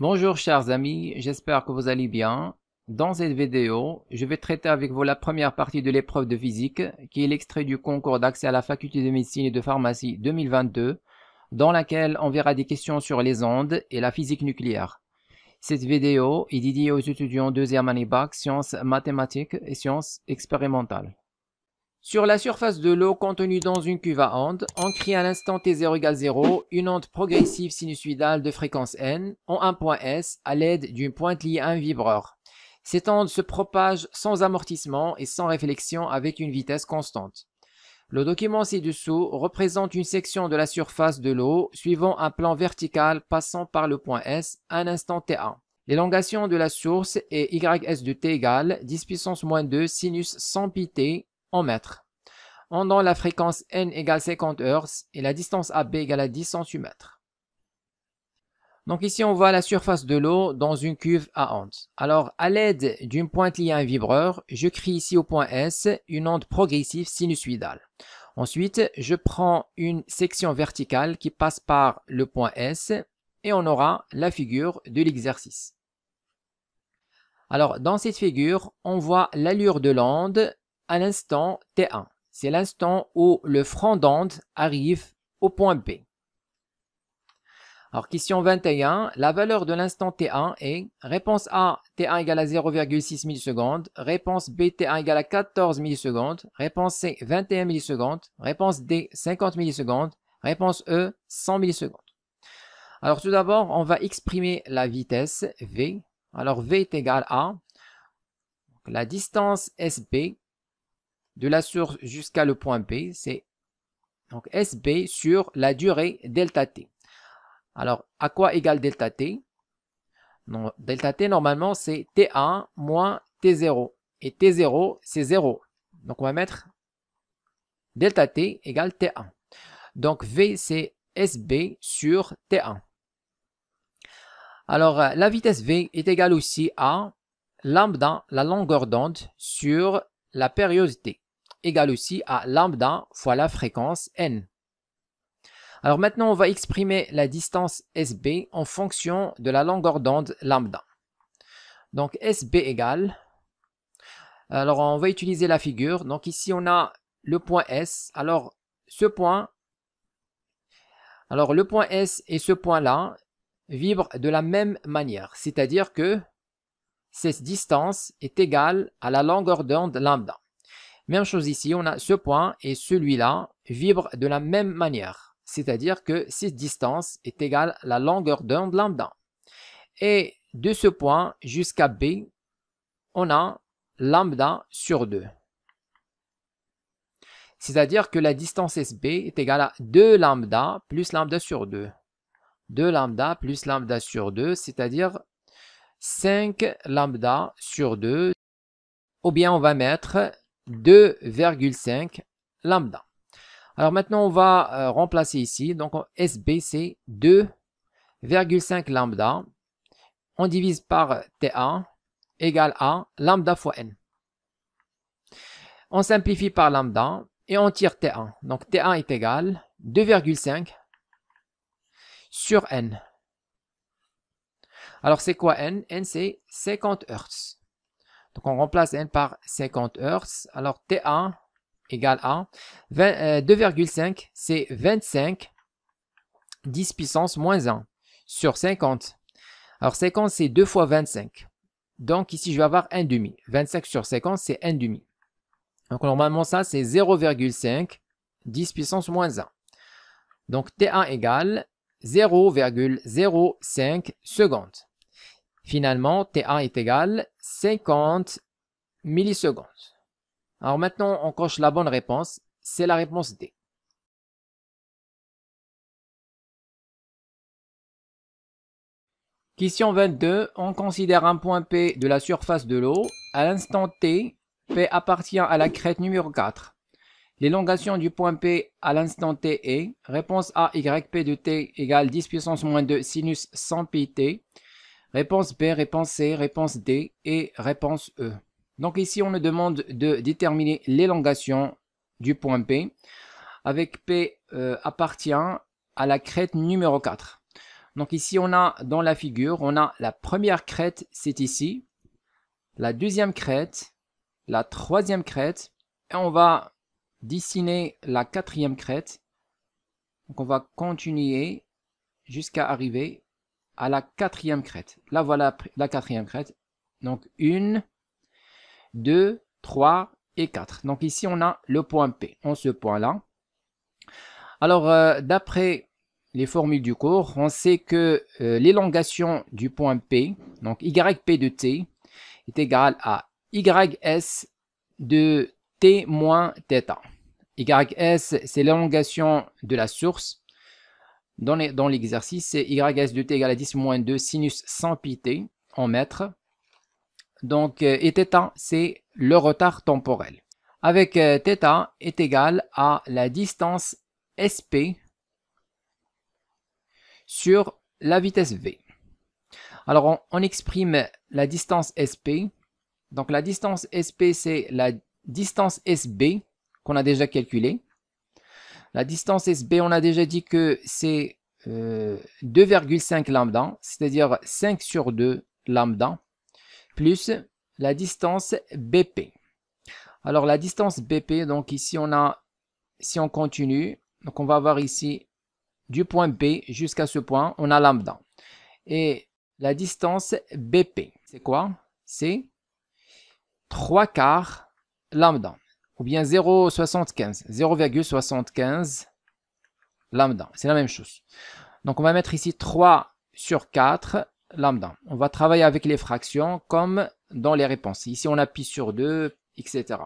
Bonjour chers amis, j'espère que vous allez bien. Dans cette vidéo, je vais traiter avec vous la première partie de l'épreuve de physique, qui est l'extrait du concours d'accès à la Faculté de Médecine et de Pharmacie 2022, dans laquelle on verra des questions sur les ondes et la physique nucléaire. Cette vidéo est dédiée aux étudiants deuxième année bac, sciences mathématiques et sciences expérimentales. Sur la surface de l'eau contenue dans une cuve à ondes, on crée à l'instant t0 égale 0 une onde progressive sinusoïdale de fréquence n en un point S à l'aide d'une pointe liée à un vibreur. Cette onde se propage sans amortissement et sans réflexion avec une vitesse constante. Le document ci-dessous représente une section de la surface de l'eau suivant un plan vertical passant par le point S à un instant t1. L'élongation de la source est ys de t égale 10 puissance moins 2 sinus 100 pi t en mètres. En donnant la fréquence n égale 50 Hz et la distance AB égale à 10 cm. Donc ici on voit la surface de l'eau dans une cuve à ondes. Alors à l'aide d'une pointe liée à un vibreur, je crée ici au point S une onde progressive sinusoïdale. Ensuite je prends une section verticale qui passe par le point S et on aura la figure de l'exercice. Alors dans cette figure, on voit l'allure de l'onde à l'instant T1. C'est l'instant où le front d'onde arrive au point B. Alors question 21, la valeur de l'instant T1 est réponse A, T1 égale à 0,6 millisecondes, réponse B, T1 égale à 14 millisecondes, réponse C, 21 millisecondes, réponse D, 50 millisecondes, réponse E, 100 millisecondes. Alors tout d'abord, on va exprimer la vitesse V. Alors V est égal à la distance SB de la source jusqu'à le point B, c'est donc SB sur la durée delta T. Alors, à quoi égale delta T? Non, delta T, normalement, c'est T1 moins T0. Et T0, c'est 0. Donc, on va mettre delta T égale T1. Donc, V, c'est SB sur T1. Alors, la vitesse V est égale aussi à lambda, la longueur d'onde, sur la période T, égale aussi à lambda fois la fréquence N. Alors maintenant, on va exprimer la distance SB en fonction de la longueur d'onde lambda. Donc SB égale, alors on va utiliser la figure. Donc ici, on a le point S. Alors le point S et ce point-là vibrent de la même manière. C'est-à-dire que cette distance est égale à la longueur d'onde lambda. Même chose ici, on a ce point et celui-là vibrent de la même manière. C'est-à-dire que cette distance est égale à la longueur d'onde lambda. Et de ce point jusqu'à B, on a lambda sur 2. C'est-à-dire que la distance SB est égale à 2 lambda plus lambda sur 2. 2 lambda plus lambda sur 2, c'est-à-dire 5 lambda sur 2. Ou bien on va mettre 2,5 lambda. Alors maintenant, on va remplacer ici. Donc, SB, c'est 2,5 lambda. On divise par T1 égale à lambda fois N. On simplifie par lambda et on tire T1. Donc, T1 est égal 2,5 sur N. Alors, c'est quoi N? N, c'est 50 Hz. Donc, on remplace N par 50 Hz. Alors, T1 égale à 2,5, c'est 25, 10 puissance moins 1 sur 50. Alors 50, c'est 2 fois 25. Donc ici, je vais avoir 1 demi. 25 sur 50, c'est 1 demi. Donc normalement, ça, c'est 0,5, 10 puissance moins 1. Donc T1 égale 0,05 secondes. Finalement, T1 est égal 50 millisecondes. Alors maintenant, on coche la bonne réponse, c'est la réponse D. Question 22, on considère un point P de la surface de l'eau. À l'instant T, P appartient à la crête numéro 4. L'élongation du point P à l'instant T est réponse A, YP de T égale 10 puissance moins 2 sinus 100 pi T. Réponse B, réponse C, réponse D et réponse E. Donc ici, on nous demande de déterminer l'élongation du point P avec P appartient à la crête numéro 4. Donc ici, on a dans la figure, on a la première crête, c'est ici, la deuxième crête, la troisième crête, et on va dessiner la quatrième crête. Donc on va continuer jusqu'à arriver à la quatrième crête. Là, voilà la quatrième crête. Donc 1, 2, 3 et 4. Donc ici, on a le point P, en ce point-là. Alors, d'après les formules du cours, on sait que l'élongation du point P, donc YP de T, est égale à YS de T moins θ. YS, c'est l'élongation de la source. Dans l'exercice, c'est YS de T égale à 10 moins 2 sinus sans πt en mètres. Donc, et θ, c'est le retard temporel. Avec θ est égal à la distance SP sur la vitesse V. Alors, on exprime la distance SP. Donc, la distance SP, c'est la distance SB qu'on a déjà calculée. La distance SB, on a déjà dit que c'est 2,5 lambda, c'est-à-dire 5 sur 2 lambda, plus la distance BP. Alors, la distance BP, donc ici, on a, si on continue, donc on va avoir ici du point B jusqu'à ce point, on a lambda. Et la distance BP, c'est quoi? C'est 3 quarts lambda, ou bien 0,75 lambda. C'est la même chose. Donc, on va mettre ici 3 sur 4 lambda. On va travailler avec les fractions comme dans les réponses. Ici, on a pi sur 2, etc.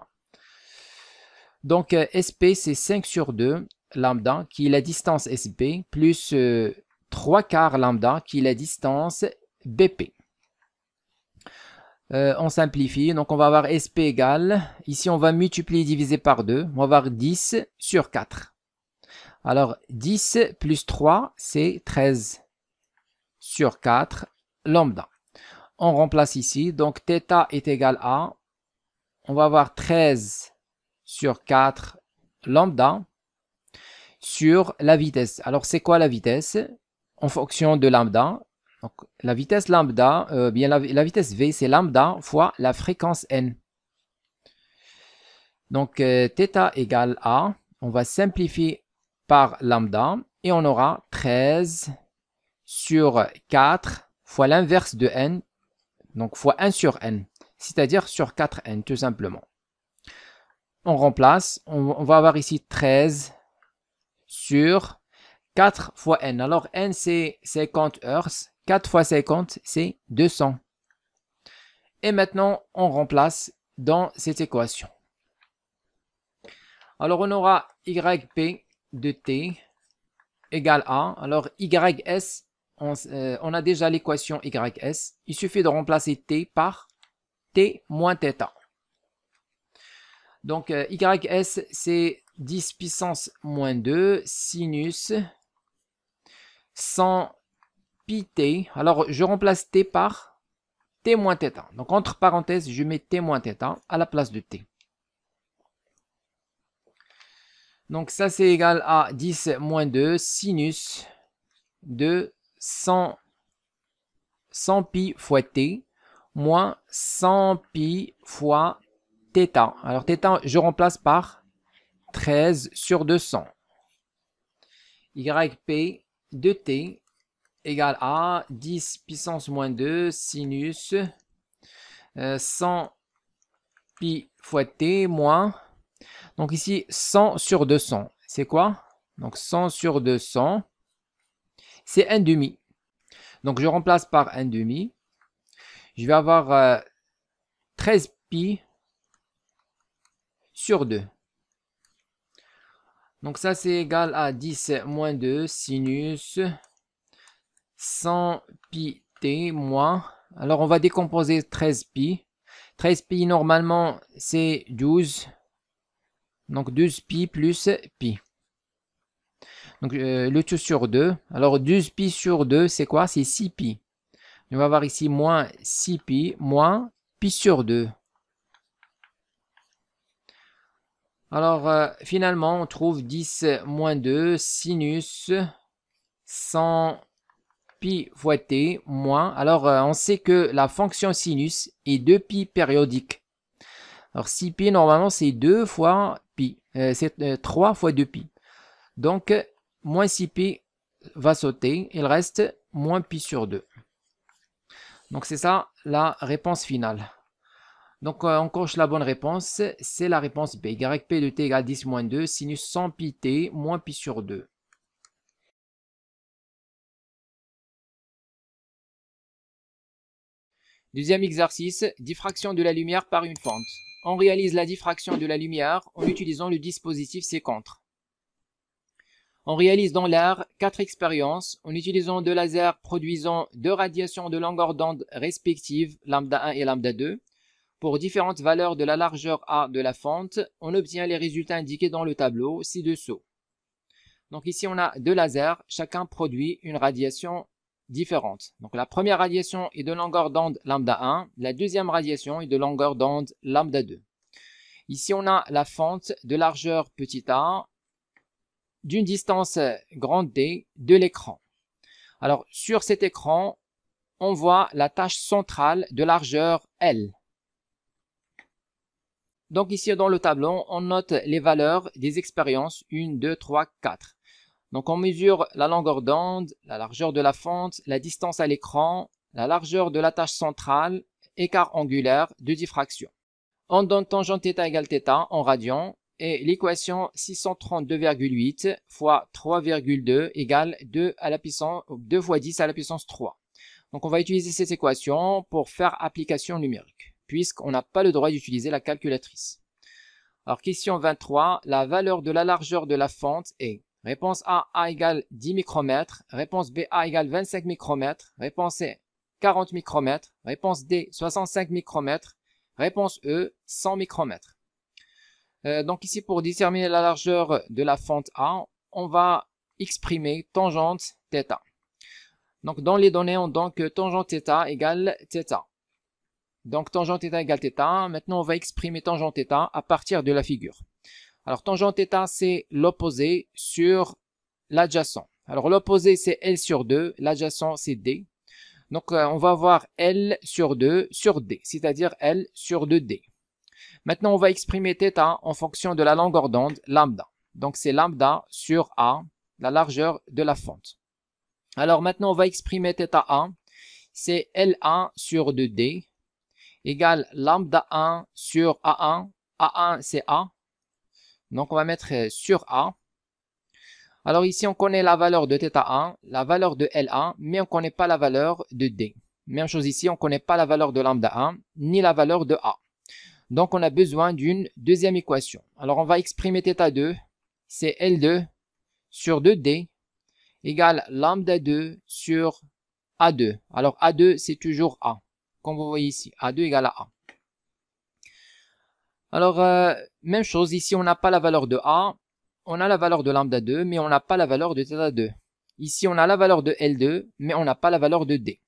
Donc, SP, c'est 5 sur 2 lambda, qui est la distance SB, plus 3 quarts lambda, qui est la distance BP. On simplifie, donc on va avoir SP égale, ici on va multiplier diviser par 2, on va avoir 10 sur 4. Alors 10 plus 3, c'est 13 sur 4 lambda. On remplace ici, donc θ est égal à, on va avoir 13 sur 4 lambda sur la vitesse. Alors c'est quoi la vitesse? En fonction de lambda. Donc, la vitesse lambda, la vitesse v, c'est lambda fois la fréquence n. Donc, θ égale à, on va simplifier par lambda, et on aura 13 sur 4 fois l'inverse de n, donc fois 1 sur n, c'est-à-dire sur 4n, tout simplement. On remplace, on va avoir ici 13 sur 4 fois n. Alors, n, c'est 50 Hz. 4 fois 50, c'est 200. Et maintenant, on remplace dans cette équation. Alors, on aura YP de T égale à, alors YS, on a déjà l'équation YS. Il suffit de remplacer T par T moins θ. Donc, YS, c'est 10 puissance moins 2 sinus 100 T. Alors, je remplace T par T moins θ. Donc, entre parenthèses, je mets T moins θ à la place de T. Donc, ça, c'est égal à 10 moins 2 sinus de 100 pi fois T moins 100 pi fois θ. Alors, θ, je remplace par 13 sur 200. YP de T égale à 10 puissance moins 2 sinus 100 pi fois t moins, donc ici 100 sur 200, c'est quoi? Donc 100 sur 200, c'est 1 demi. Donc je remplace par 1 demi, je vais avoir 13 pi sur 2. Donc ça c'est égal à 10 moins 2 sinus 100 pi t moins, alors on va décomposer 13 pi. 13 pi normalement c'est 12. Donc 12 pi plus pi. Donc le tout sur 2. Alors 12 pi sur 2 c'est quoi? C'est 6 pi. On va avoir ici moins 6 pi moins pi sur 2. Alors finalement on trouve 10 moins 2 sinus 100 pi fois t moins, alors on sait que la fonction sinus est 2pi périodique. Alors 6pi normalement c'est 2 fois pi, c'est 3 fois 2pi. Donc moins 6pi va sauter, il reste moins pi sur 2. Donc c'est ça la réponse finale. Donc on coche la bonne réponse, c'est la réponse B. P de t égale 10 moins 2, sinus 100 pi t moins pi sur 2. Deuxième exercice, diffraction de la lumière par une fente. On réalise la diffraction de la lumière en utilisant le dispositif séquentre. On réalise dans l'air 4 expériences en utilisant deux lasers produisant deux radiations de longueur d'onde respectives, lambda 1 et lambda 2. Pour différentes valeurs de la largeur A de la fente, on obtient les résultats indiqués dans le tableau ci-dessous. Donc ici on a deux lasers, chacun produit une radiation différentes. Donc la première radiation est de longueur d'onde lambda 1, la deuxième radiation est de longueur d'onde lambda 2. Ici on a la fente de largeur petit a d'une distance grande d de l'écran. Alors sur cet écran, on voit la tache centrale de largeur L. Donc ici dans le tableau, on note les valeurs des expériences 1, 2, 3, 4. Donc on mesure la longueur d'onde, la largeur de la fente, la distance à l'écran, la largeur de la tache centrale, écart angulaire de diffraction. On donne tangente θ égale θ en radian et l'équation 632,8 fois 3,2 égale 2 fois 10 à la puissance 3. Donc on va utiliser cette équation pour faire application numérique, puisqu'on n'a pas le droit d'utiliser la calculatrice. Alors question 23, la valeur de la largeur de la fente est... Réponse A, A égale 10 micromètres. Réponse B, A égale 25 micromètres. Réponse C, 40 micromètres. Réponse D, 65 micromètres. Réponse E, 100 micromètres. Donc ici, pour déterminer la largeur de la fente A, on va exprimer tangente θ. Donc dans les données, on donne que tangente θ égale θ. Donc tangente θ égale θ. Maintenant, on va exprimer tangente θ à partir de la figure. Alors, tangente θ, c'est l'opposé sur l'adjacent. Alors, l'opposé, c'est L sur 2, l'adjacent, c'est D. Donc, on va avoir L sur 2 sur D, c'est-à-dire L sur 2D. Maintenant, on va exprimer θ en fonction de la longueur d'onde lambda. Donc, c'est lambda sur A, la largeur de la fente. Alors, maintenant, on va exprimer θ1, c'est L1 sur 2D égale lambda 1 sur A1. A1, c'est A. Donc on va mettre sur A. Alors ici on connaît la valeur de θ1, la valeur de L1, mais on ne connaît pas la valeur de D. Même chose ici, on ne connaît pas la valeur de lambda 1, ni la valeur de A. Donc on a besoin d'une deuxième équation. Alors on va exprimer θ2, c'est L2 sur 2D égale lambda 2 sur A2. Alors A2 c'est toujours A, comme vous voyez ici, A2 égale à A. Alors, même chose, ici on n'a pas la valeur de A, on a la valeur de lambda 2, mais on n'a pas la valeur de θ 2. Ici on a la valeur de L2, mais on n'a pas la valeur de D.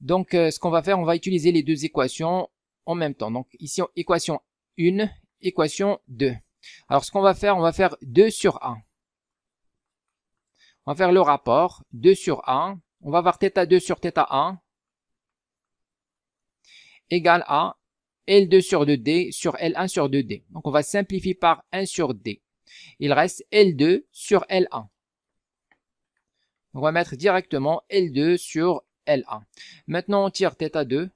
Donc ce qu'on va faire, on va utiliser les deux équations en même temps. Donc ici, équation 1, équation 2. Alors ce qu'on va faire, on va faire 2 sur 1. On va faire le rapport, 2 sur 1, on va avoir θ2 sur θ1 égale à L2 sur 2D sur L1 sur 2D. Donc on va simplifier par 1 sur D. Il reste L2 sur L1. Donc on va mettre directement L2 sur L1. Maintenant on tire θ2.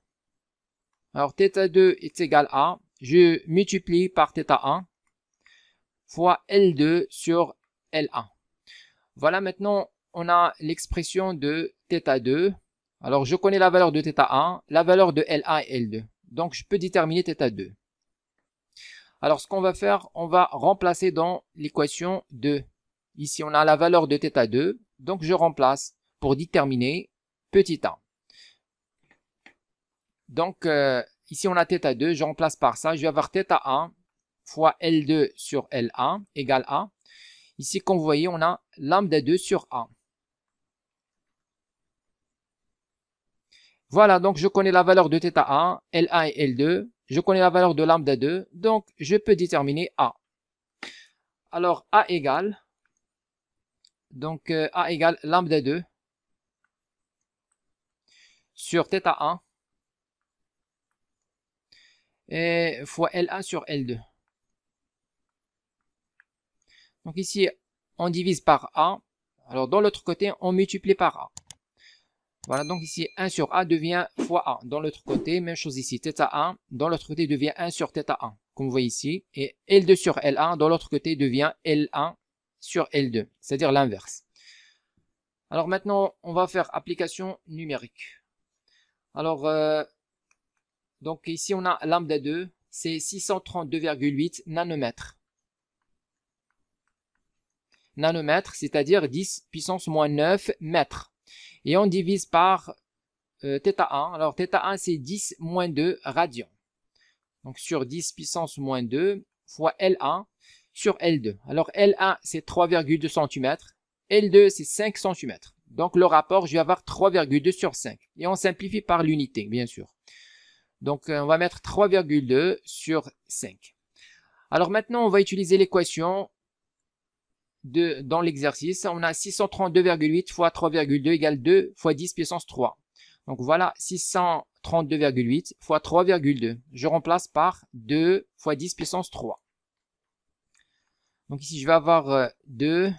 Alors θ2 est égal à, je multiplie par θ1 fois L2 sur L1. Voilà, maintenant on a l'expression de θ2. Alors je connais la valeur de θ1, la valeur de L1 et L2. Donc, je peux déterminer θ2. Alors, ce qu'on va faire, on va remplacer dans l'équation 2. Ici, on a la valeur de θ2. Donc, je remplace pour déterminer petit a. Donc, ici, on a θ2. Je remplace par ça. Je vais avoir θ1 fois L2 sur L1 égale A. Ici, comme vous voyez, on a lambda 2 sur A. Voilà, donc je connais la valeur de θ1, L1 et L2. Je connais la valeur de lambda 2, donc je peux déterminer A. Alors A égale, donc A égale lambda 2 sur θ1 et fois L1 sur L2. Donc ici, on divise par A. Alors, dans l'autre côté, on multiplie par A. Voilà, donc ici, 1 sur A devient fois A. Dans l'autre côté, même chose ici, θ1. Dans l'autre côté, devient 1 sur θ1, comme vous voyez ici. Et L2 sur L1, dans l'autre côté, devient L1 sur L2, c'est-à-dire l'inverse. Alors maintenant, on va faire application numérique. Alors, donc ici, on a lambda 2, c'est 632,8 nanomètres. Nanomètres, c'est-à-dire 10 puissance moins 9 mètres. Et on divise par θ1. Alors, θ1, c'est 10 moins 2 radians. Donc, sur 10 puissance moins 2 fois L1 sur L2. Alors, L1, c'est 3,2 cm. L2, c'est 5 cm. Donc, le rapport, je vais avoir 3,2 sur 5. Et on simplifie par l'unité, bien sûr. Donc, on va mettre 3,2 sur 5. Alors, maintenant, on va utiliser l'équation. Dans l'exercice, on a 632,8 fois 3,2 égale 2 fois 10 puissance 3. Donc voilà, 632,8 fois 3,2. Je remplace par 2 fois 10 puissance 3. Donc ici, je vais avoir 2,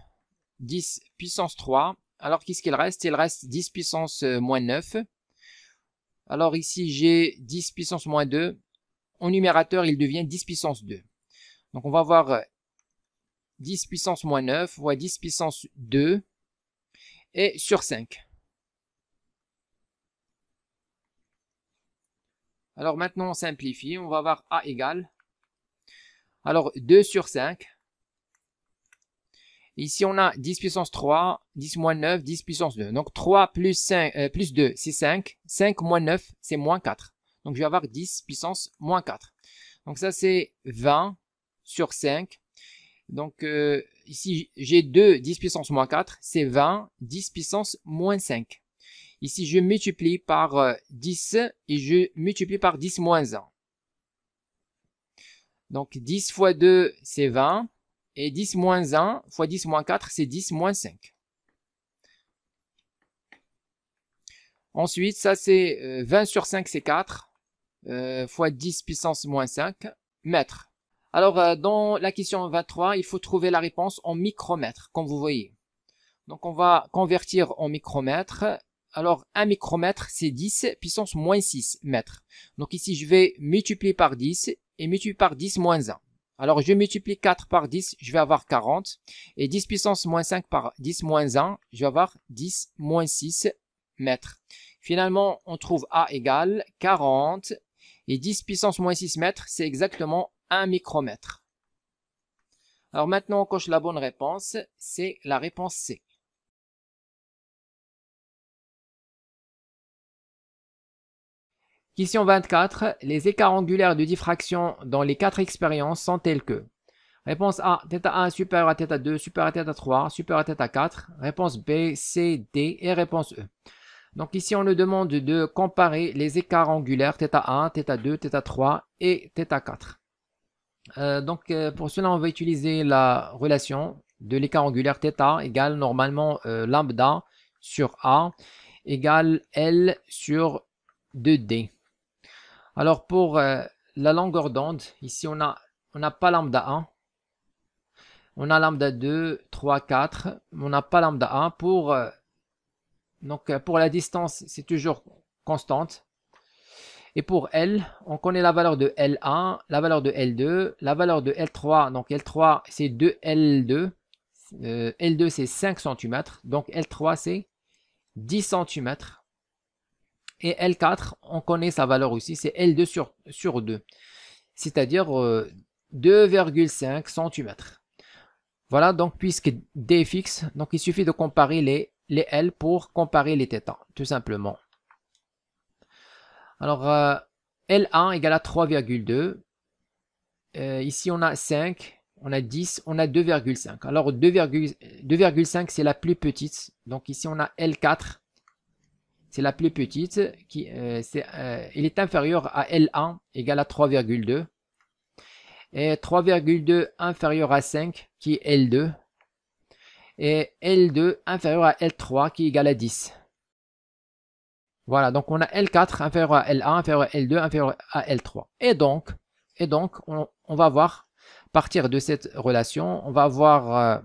10 puissance 3. Alors qu'est-ce qu'il reste? Il reste 10 puissance moins 9. Alors ici, j'ai 10 puissance moins 2. En numérateur, il devient 10 puissance 2. Donc on va avoir 10 puissance moins 9 fois 10 puissance 2 et sur 5. Alors maintenant, on simplifie. On va avoir A égale. Alors, 2 sur 5. Ici, on a 10 puissance 3, 10 moins 9, 10 puissance 2. Donc, 3 plus, 2, c'est 5. 5 moins 9, c'est moins 4. Donc, je vais avoir 10 puissance moins 4. Donc, ça, c'est 20 sur 5. Donc, ici, j'ai 2, 10 puissance moins 4, c'est 20, 10 puissance moins 5. Ici, je multiplie par 10 et je multiplie par 10 moins 1. Donc, 10 fois 2, c'est 20. Et 10 moins 1 fois 10 moins 4, c'est 10 moins 5. Ensuite, ça, c'est 20 sur 5, c'est 4, fois 10 puissance moins 5 mètres. Alors, dans la question 23, il faut trouver la réponse en micromètres, comme vous voyez. Donc, on va convertir en micromètres. Alors, 1 micromètre, c'est 10 puissance moins 6 mètres. Donc, ici, je vais multiplier par 10 et multiplier par 10 moins 1. Alors, je multiplie 4 par 10, je vais avoir 40. Et 10 puissance moins 5 par 10 moins 1, je vais avoir 10 moins 6 mètres. Finalement, on trouve A égale 40. Et 10 puissance moins 6 mètres, c'est exactement 1 micromètre. Alors maintenant, on coche la bonne réponse. C'est la réponse C. Question 24. Les écarts angulaires de diffraction dans les 4 expériences sont tels que: réponse A, θ1 supérieur à θ2, supérieur à θ3, supérieur à θ4. Réponse B, C, D et réponse E. Donc ici, on nous demande de comparer les écarts angulaires θ1, θ2, θ3 et θ4. Donc, pour cela, on va utiliser la relation de l'écart angulaire θ égale normalement lambda sur A égale L sur 2D. Alors, pour la longueur d'onde, ici, on n'a pas lambda 1. On a lambda 2, 3, 4. On n'a pas lambda 1. Pour la distance, c'est toujours constante. Et pour L, on connaît la valeur de L1, la valeur de L2, la valeur de L3. Donc L3, c'est 2L2. L2, c'est 5 cm. Donc L3, c'est 10 cm. Et L4, on connaît sa valeur aussi. C'est L2 sur 2. C'est-à-dire 2,5 cm. Voilà, donc puisque D est fixe, donc il suffit de comparer les L pour comparer les θ, tout simplement. Alors, L1 égale à 3,2. Ici, on a 5, on a 10, on a 2,5. Alors, 2,5, c'est la plus petite. Donc, ici, on a L4. C'est la plus petite. Il est inférieur à L1 égale à 3,2. Et 3,2 inférieur à 5 qui est L2. Et L2 inférieur à L3 qui est égal à 10. Voilà, donc on a L4 inférieur à L1, inférieur à L2, inférieur à L3. Et donc on va voir, à partir de cette relation, on va voir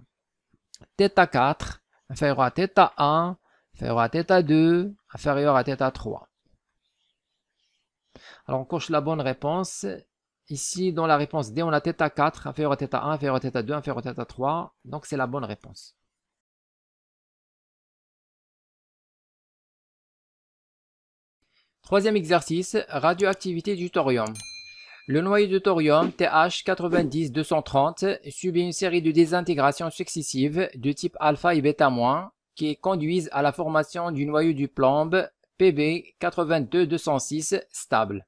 θ4 inférieur à θ1, inférieur à θ2, inférieur à θ3. Alors on coche la bonne réponse. Ici, dans la réponse D, on a θ4 inférieur à θ1, inférieur à θ2, inférieur à θ3. Donc c'est la bonne réponse. Troisième exercice, radioactivité du thorium. Le noyau de thorium TH 90-230 subit une série de désintégrations successives de type alpha et bêta- qui conduisent à la formation du noyau du plomb PB 82-206 stable.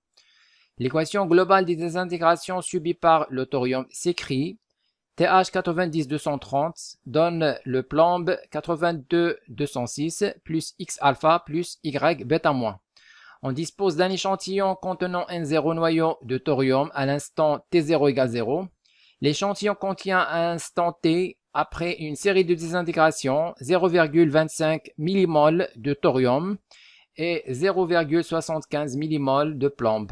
L'équation globale des désintégrations subies par le thorium s'écrit TH 90-230 donne le plomb 82-206 plus X alpha plus Y bêta-. On dispose d'un échantillon contenant un 0 noyau de thorium à l'instant T0 égale 0. L'échantillon contient à l'instant T, après une série de désintégrations, 0,25 millimoles de thorium et 0,75 millimoles de plomb.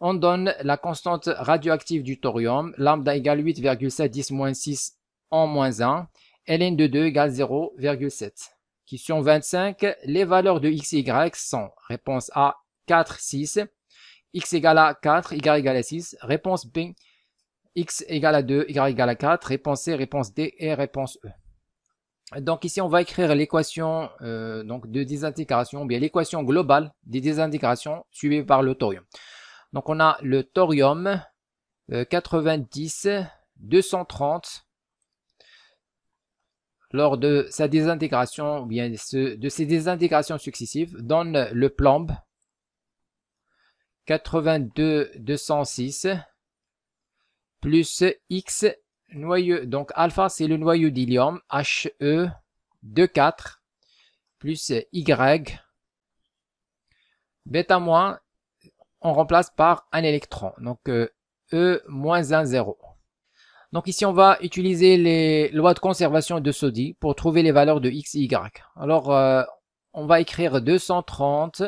On donne la constante radioactive du thorium, lambda égale 8,710-6 en moins 1, ln de 2 égale 0,7. Question 25, les valeurs de x et y sont réponse A, 4, 6, x égale à 4, y égale à 6, réponse B, x égale à 2, y égale à 4, réponse C, réponse D et réponse E. Donc ici on va écrire l'équation de désintégration, bien l'équation globale des désintégrations suivie par le thorium. Donc on a le thorium 90-230 lors de sa désintégration, bien de ses désintégrations successives, donne le plomb 82-206 plus X noyau, donc alpha c'est le noyau d'hélium He24 plus Y bêta moins, on remplace par un électron, donc E-1, 0. Donc ici on va utiliser les lois de conservation de Soddy pour trouver les valeurs de X et Y. Alors on va écrire 230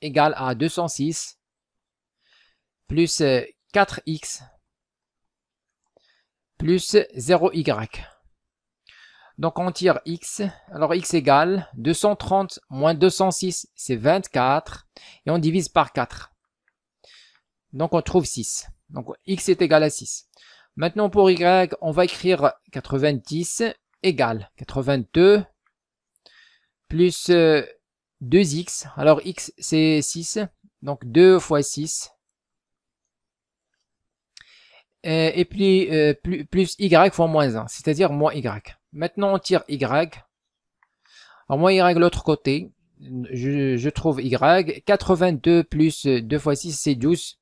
égale à 206 plus 4X plus 0Y. Donc on tire X, alors X égale 230 moins 206 c'est 24 et on divise par 4. Donc on trouve 6. Donc x est égal à 6. Maintenant pour y, on va écrire 90 égale 82 plus 2x. Alors x c'est 6. Donc 2 fois 6. Et puis plus y fois moins 1. C'est-à-dire moins y. Maintenant on tire y. Alors moins y de l'autre côté. Je trouve y. 82 plus 2 fois 6 c'est 12.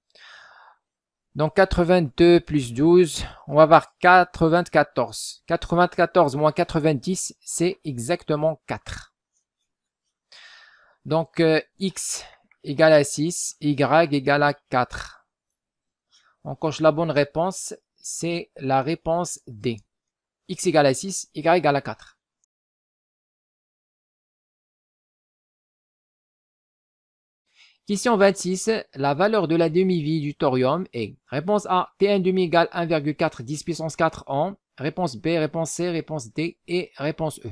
Donc 82 plus 12, on va avoir 94. 94 moins 90, c'est exactement 4. Donc x égale à 6, y égale à 4. On coche la bonne réponse, c'est la réponse D. X égale à 6, y égale à 4. Question 26, la valeur de la demi-vie du thorium est réponse A, T1,5 égale 1,4 10 puissance 4 ans, réponse B, réponse C, réponse D et réponse E.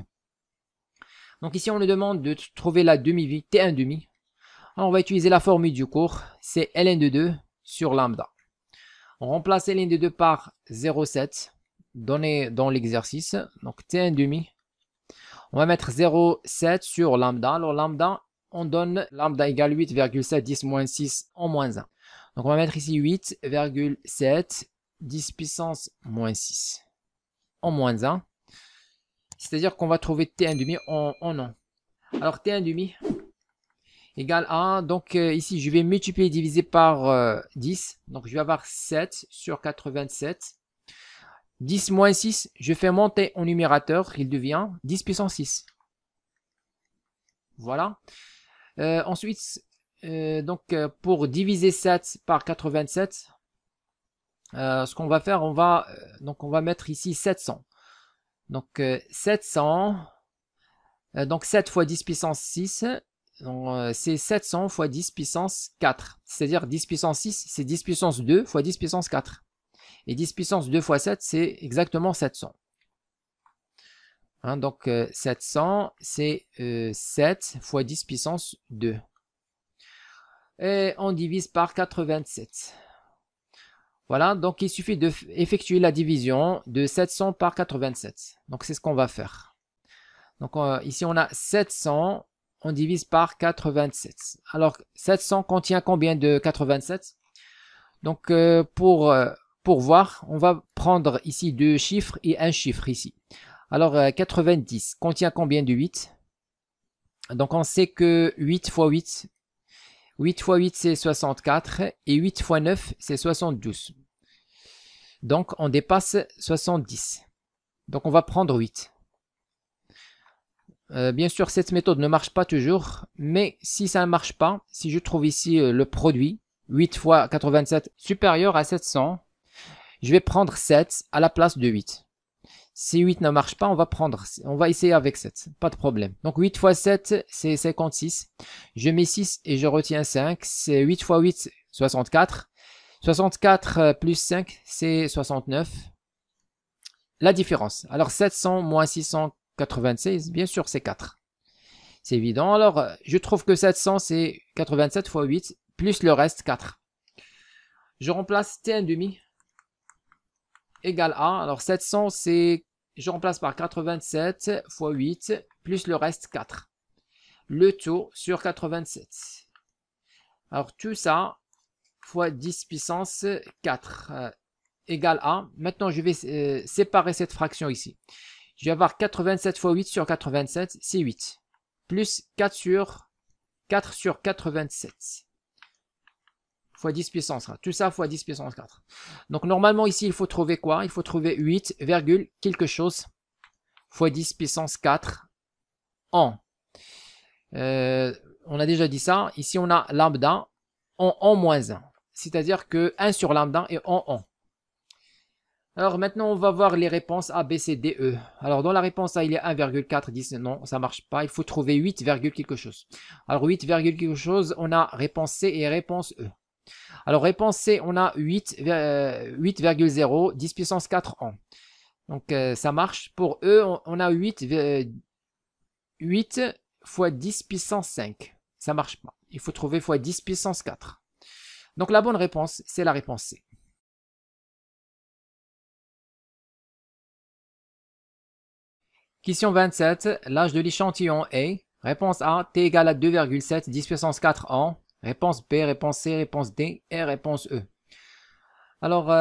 Donc ici on nous demande de trouver la demi-vie T1,5. On va utiliser la formule du cours, c'est ln de 2 sur lambda. On remplace ln de 2 par 0,7 donné dans l'exercice, donc T1,5. On va mettre 0,7 sur lambda, alors lambda, on donne lambda égale 8,710-6 en moins 1. Donc on va mettre ici 8,7 10 puissance moins 6 en moins 1. C'est-à-dire qu'on va trouver T1,5 en an. Alors T1,5 égale à, donc ici je vais multiplier et diviser par 10. Donc je vais avoir 7 sur 87. 10 moins 6, je fais monter en numérateur, il devient 10 puissance 6. Voilà. Ensuite, pour diviser 7 par 87, ce qu'on va faire, on va mettre ici 700. Donc 700, donc 7 fois 10 puissance 6, c'est 700 fois 10 puissance 4. C'est-à-dire 10 puissance 6, c'est 10 puissance 2 fois 10 puissance 4. Et 10 puissance 2 fois 7, c'est exactement 700. Hein, donc 700, c'est 7 fois 10 puissance 2. Et on divise par 87. Voilà, donc il suffit d'effectuer la division de 700 par 87. Donc c'est ce qu'on va faire. Donc ici on a 700, on divise par 87. Alors 700 contient combien de 87? Donc pour voir, on va prendre ici deux chiffres et un chiffre ici. Alors 90 contient combien de 8? Donc on sait que 8 fois 8, 8 fois 8 c'est 64 et 8 fois 9 c'est 72. Donc on dépasse 70. Donc on va prendre 8. Bien sûr cette méthode ne marche pas toujours, mais si ça ne marche pas, si je trouve ici le produit 8 fois 87 supérieur à 700, je vais prendre 7 à la place de 8. Si 8 ne marche pas, on va essayer avec 7, pas de problème. Donc 8 fois 7, c'est 56. Je mets 6 et je retiens 5. C'est 8 fois 8, 64. 64 plus 5, c'est 69. La différence. Alors 700 moins 696, bien sûr, c'est 4. C'est évident. Alors, je trouve que 700, c'est 87 fois 8, plus le reste, 4. Je remplace T1,5 égale à. Alors 700, c'est... Je remplace par 87 fois 8 plus le reste 4. Le tout sur 87. Alors tout ça fois 10 puissance 4 égale à. Maintenant, je vais séparer cette fraction ici. Je vais avoir 87 fois 8 sur 87, c'est 8. Plus 4 sur 87. Fois 10 puissance 4. Tout ça fois 10 puissance 4. Donc normalement ici, il faut trouver quoi? Il faut trouver 8, quelque chose fois 10 puissance 4 en. On a déjà dit ça. Ici, on a lambda en moins 1. C'est-à-dire que 1 sur lambda est en en. Alors maintenant, on va voir les réponses A, B, C, D, E. Alors dans la réponse A, il y a 1,410. Non, ça ne marche pas. Il faut trouver 8, quelque chose. Alors 8, quelque chose, on a réponse C et réponse E. Alors, réponse C, on a 8,0, 10 puissance 4 en. Donc, ça marche. Pour E, on a 8 fois 10 puissance 5. Ça marche pas. Il faut trouver fois 10 puissance 4. Donc, la bonne réponse, c'est la réponse C. Question 27. L'âge de l'échantillon est. Réponse A, T égale à 2,7, 10 puissance 4 en. Réponse B, réponse C, réponse D et réponse E. Alors,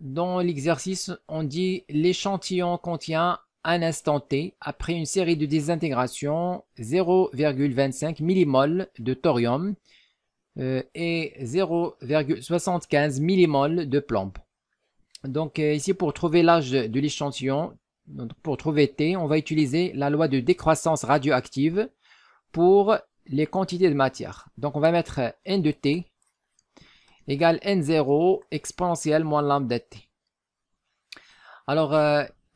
dans l'exercice, on dit l'échantillon contient un instant T après une série de désintégrations 0,25 millimoles de thorium et 0,75 millimoles de plomb. Donc ici, pour trouver l'âge de l'échantillon, pour trouver T, on va utiliser la loi de décroissance radioactive pour les quantités de matière. Donc, on va mettre n de t égale n0 exponentielle moins lambda t. Alors,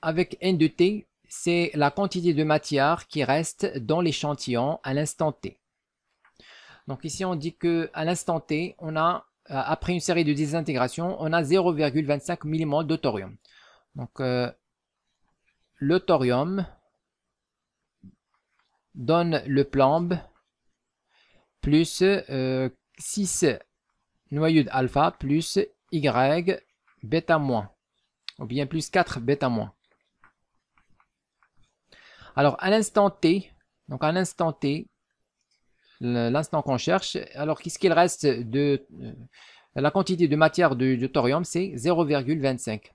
avec n de t, c'est la quantité de matière qui reste dans l'échantillon à l'instant t. Donc, ici, on dit que à l'instant t, on a, après une série de désintégrations, on a 0,25 millimoles de thorium. Donc, le thorium donne le plomb plus 6 noyaux d'alpha plus y bêta moins, ou bien plus 4 bêta moins. Alors à l'instant t, donc à l'instant t, l'instant qu'on cherche, alors qu'est-ce qu'il reste de la quantité de matière de thorium, c'est 0,25.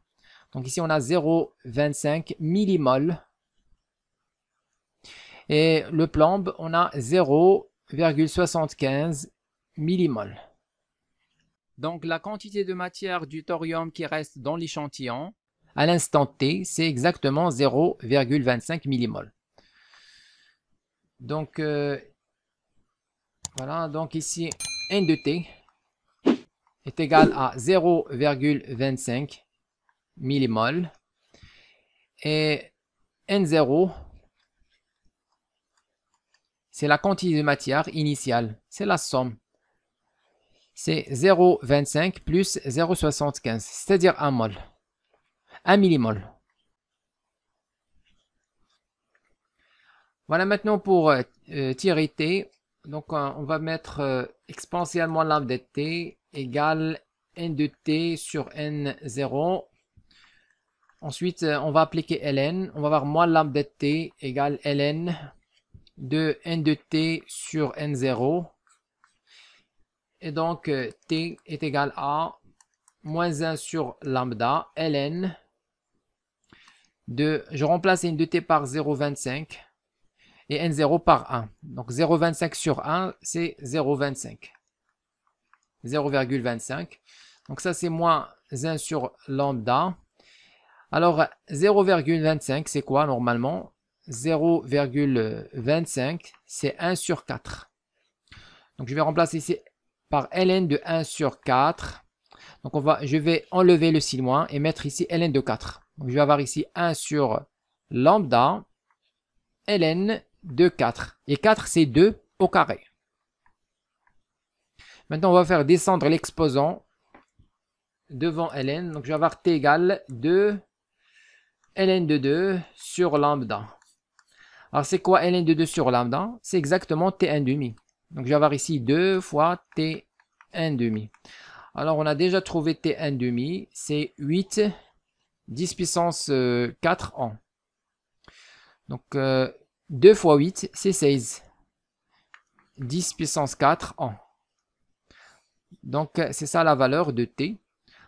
Donc ici on a 0,25 millimoles. Et le plomb, on a 0,75 millimoles. Donc la quantité de matière du thorium qui reste dans l'échantillon à l'instant T, c'est exactement 0,25 millimoles. Donc voilà, donc ici N de T est égal à 0,25 millimoles et N0 c'est la quantité de matière initiale, c'est la somme. C'est 0,25 plus 0,75, c'est-à-dire 1 mol, 1 millimol. Voilà maintenant pour tirer T. Donc on va mettre exponentiellement lambda de T égale N de T sur N0. Ensuite, on va appliquer ln. On va avoir moins lambda de T égale ln de N de T sur N0. Et donc, T est égal à moins 1 sur lambda ln de... Je remplace N de T par 0,25 et N0 par 1. Donc, 0,25 sur 1, c'est 0,25. 0,25. Donc, ça, c'est moins 1 sur lambda. Alors, 0,25, c'est quoi normalement? 0,25, c'est 1 sur 4. Donc, je vais remplacer ici par ln de 1 sur 4. Donc, je vais enlever le si loin et mettre ici ln de 4. Donc, je vais avoir ici 1 sur lambda ln de 4. Et 4, c'est 2 au carré. Maintenant, on va faire descendre l'exposant devant ln. Donc, je vais avoir t égale 2 ln de 2 sur lambda. Alors, c'est quoi ln de 2 sur lambda? C'est exactement t1/2. Donc, je vais avoir ici 2 fois t1/2. Alors, on a déjà trouvé t1/2, c'est 8, 10 puissance 4 en. Donc, 2 fois 8, c'est 16, 10 puissance 4 en. Donc, c'est ça la valeur de t.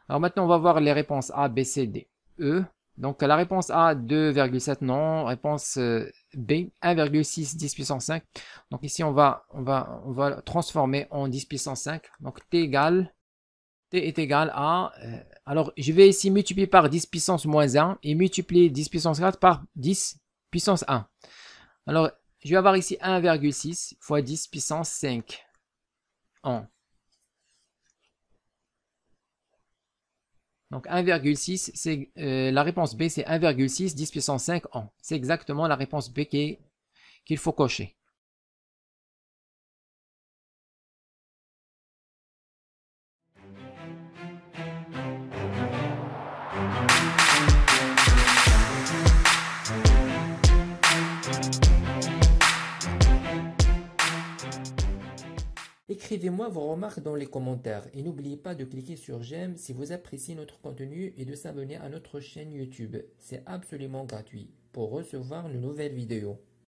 Alors, maintenant, on va voir les réponses A, B, C, D, E. Donc, la réponse A, 2,7, non. Réponse B, 1,6, 10 puissance 5. Donc, ici, on va transformer en 10 puissance 5. Donc, T est égal à... alors, je vais ici multiplier par 10 puissance moins 1 et multiplier 10 puissance 4 par 10 puissance 1. Alors, je vais avoir ici 1,6 fois 10 puissance 5 en. Donc 1,6, c'est la réponse B, c'est 1,6, 10 puissance 5 en. C'est exactement la réponse B qu'il faut cocher. Écrivez-moi vos remarques dans les commentaires et n'oubliez pas de cliquer sur j'aime si vous appréciez notre contenu et de s'abonner à notre chaîne YouTube. C'est absolument gratuit pour recevoir nos nouvelles vidéos.